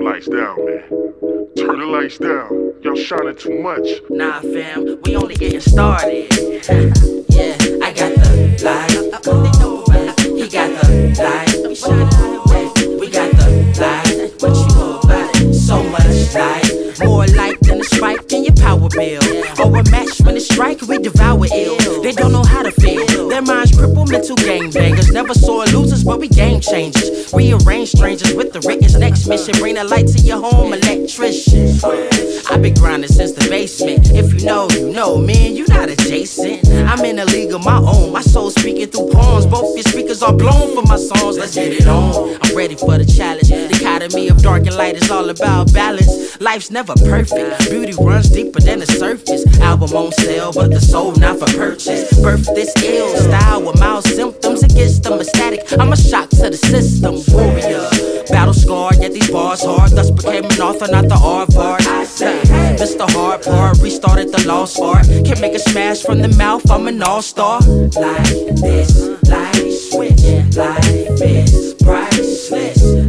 them lights down, man. Turn the lights down. Y'all shining too much. Nah, fam, we only getting started. Yeah, I got the light. He got the light. We shining. We got the light. What you know about it? So much light. More light than a strike in your power bill. Or a match when it strike, we devour ill. They don't know how to feel. Their minds crippled, mental gangbangers. Never saw losers, but we game changers. Rearrange strangers with the written next mission. Bring a light to your home, electrician. I've been grinding since the basement. If you know, you know, man, you not adjacent. I'm in a league of my own. My soul speaking through pawns. Both your speakers are blown for my songs. Let's get it on. I'm ready for the challenge. The dichotomy of dark and light is all about balance. Life's never perfect. Beauty runs deeper than the surface. Album on sale, but the soul not for purchase. Birth this ill style with mild symptoms. It gets them ecstatic. I'm a shock to the system. Warrior, battle scarred, yet these bars hard. Thus became an author, not the R-Bard. I say, hey. Mr. Hard Part, restarted the lost art. Can make a smash from the mouth, I'm an all-star. Like this, light switch. Life is priceless.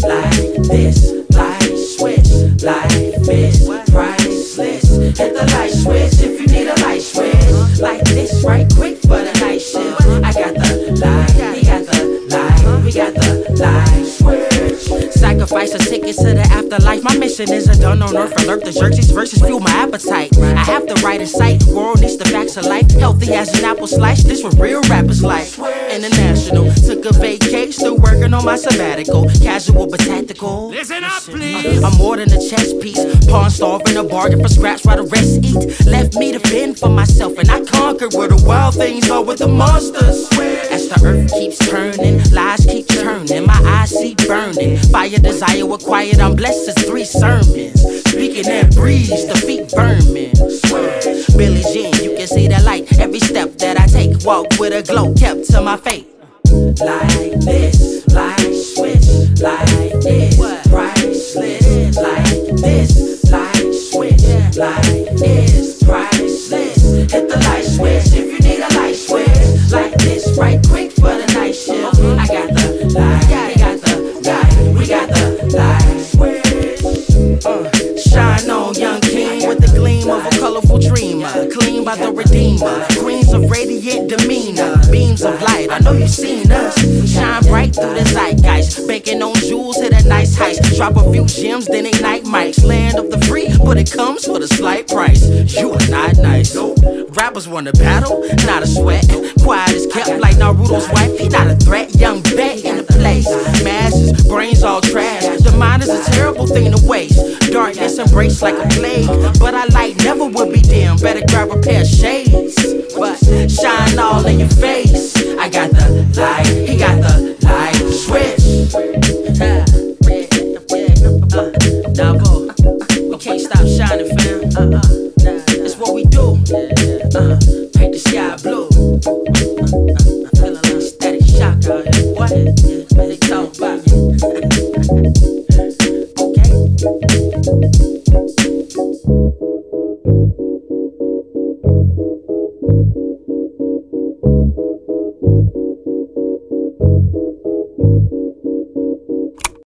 Like this, light switch. Life is priceless. Hit the light switch if you need a light switch. Like this, right quick for the night shift. I got the light, he got the light, we got the light switch. Sacrifice a ticket to the afterlife. My mission is a done on earth. Alert the jerks. These verses fuel my appetite. I have the right in sight. World needs the facts of life. Healthy as an apple slice. This what real rappers like. International. Took a vacation. Still working on my sabbatical. Casual but tactical. Listen up, please. I'm more than a chess piece. Pawn starving a bargain for scraps while the rest eat. Left me to fend for myself, and I conquered where the wild things are with the monsters. As the earth keeps turning, lies keep turning. My eyes see burning. Fire desire acquired. I'm blessed as 3 sermons. Speaking that breeze, defeat vermin. Billie Jean, you can see the light. Every step that I take, walk with a glow kept to my faith. Like this, light switch. Like this, priceless. Like this, light switch. Life is priceless. Hit the light switch if you need a light switch. Like this, right quick for the night shift. I got the light. We got the light switch. Shine on, young king, with the gleam of a colorful dreamer. Clean by the redeemer. Queens of radiant demeanor. Beams of light, I know you've seen us. Shine bright through the zeitgeist. Baking on jewels, hit a nice heist. Drop a few gems, then ignite mics. Land of the free, but it comes with a slight price. You are not nice. Rappers wanna battle, not a sweat. Quiet is kept like Naruto's wife. He not a threat, young bet in the place. Masses, brains all trash. The mind is a terrible thing to waste. Darkness embraced like a plague, but our light never will be dim. Better grab a pair of shades, but shine all in your face. I got the light, he got the light switch. Double, we can't stop shining, fam. That's what we do. Paint the sky blue. I feel a little static shock out here. What? They talk about me. Okay.